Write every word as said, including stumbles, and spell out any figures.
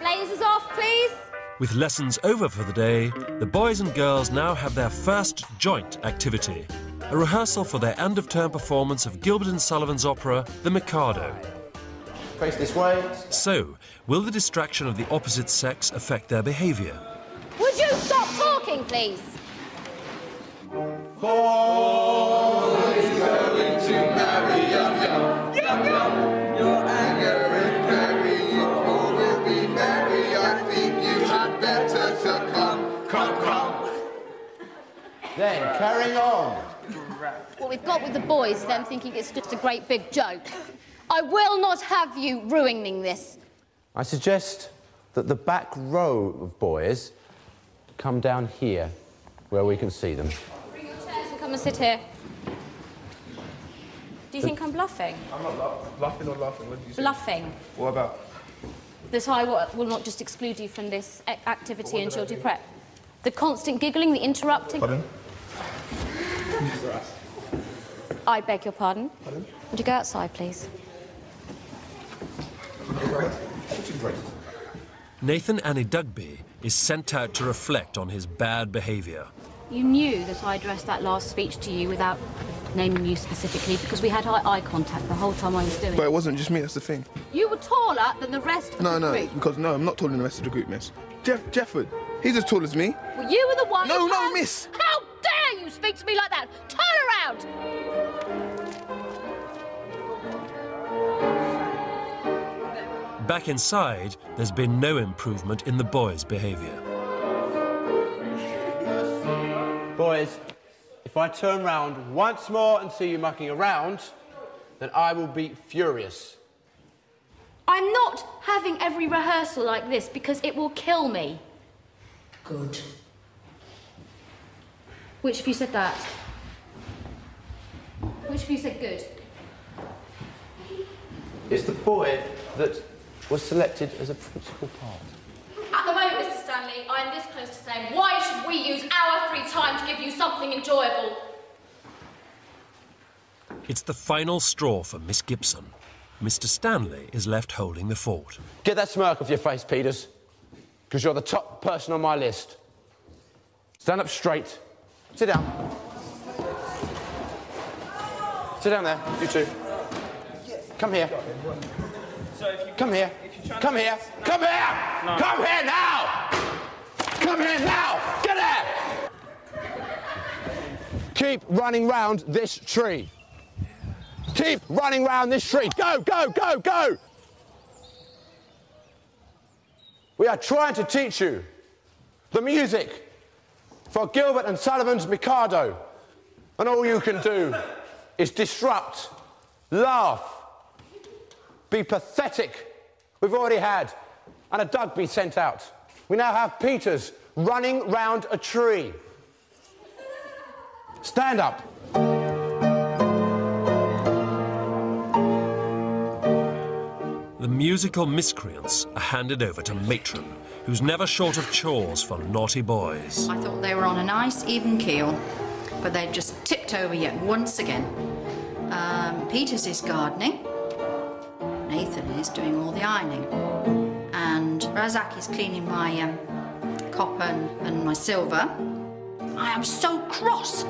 Blazers off, please. With lessons over for the day, the boys and girls now have their first joint activity, a rehearsal for their end-of-term performance of Gilbert and Sullivan's opera, The Mikado. Face this way. So, will the distraction of the opposite sex affect their behaviour? Would you stop talking, please? Paul is going to marry Yum Yum. Yum Yum, your anger and carry, you all will be merry. I think you had better succumb. Come, come. Then carrying on. What we've got with the boys, them thinking it's just a great big joke. I will not have you ruining this. I suggest that the back row of boys come down here, where we can see them. Bring your chairs and come and sit here. Do you the... think I'm bluffing? I'm not bluffing. Bluffing or laughing? What do you say? Bluffing. What about? That I will not just exclude you from this activity until you prep. The constant giggling, the interrupting. Pardon? I beg your pardon? Pardon? Would you go outside, please? Nathan Annie Dugby is sent out to reflect on his bad behaviour. You knew that I addressed that last speech to you without naming you specifically because we had eye, eye contact the whole time I was doing it. But it wasn't just me, that's the thing. You were taller than the rest of no, the no, group. No, no, because no, I'm not taller than the rest of the group, miss. Jeff Jefford, he's as tall as me. Well, you were the one... No, no, had... miss! How dare you speak to me like that? Turn around! Back inside, there's been no improvement in the boys' behaviour. Boys, if I turn round once more and see you mucking around, then I will be furious. I'm not having every rehearsal like this because it will kill me. Good. Which of you said that? Which of you said good? It's the boy that was selected as a principal part. At the moment, Mister Stanley, I am this close to saying, why should we use our free time to give you something enjoyable? It's the final straw for Miss Gibson. Mister Stanley is left holding the fort. Get that smirk off your face, Peters, because you're the top person on my list. Stand up straight. Sit down. Sit down there, you two. Come here. Come here. Come here. Come here. No. Come here now. Come here now. Get there. Keep running round this tree. Keep running round this tree. Go, go, go, go. We are trying to teach you the music for Gilbert and Sullivan's Mikado. And all you can do is disrupt, laugh, be pathetic. We've already had Anna Dugby sent out. We now have Peters running round a tree. Stand up. The musical miscreants are handed over to Matron, who's never short of chores for naughty boys. I thought they were on a nice, even keel, but they've just tipped over yet once again. Um, Peters is gardening. Nathan is doing all the ironing, and Razak is cleaning my um, copper and, and my silver. I am so cross.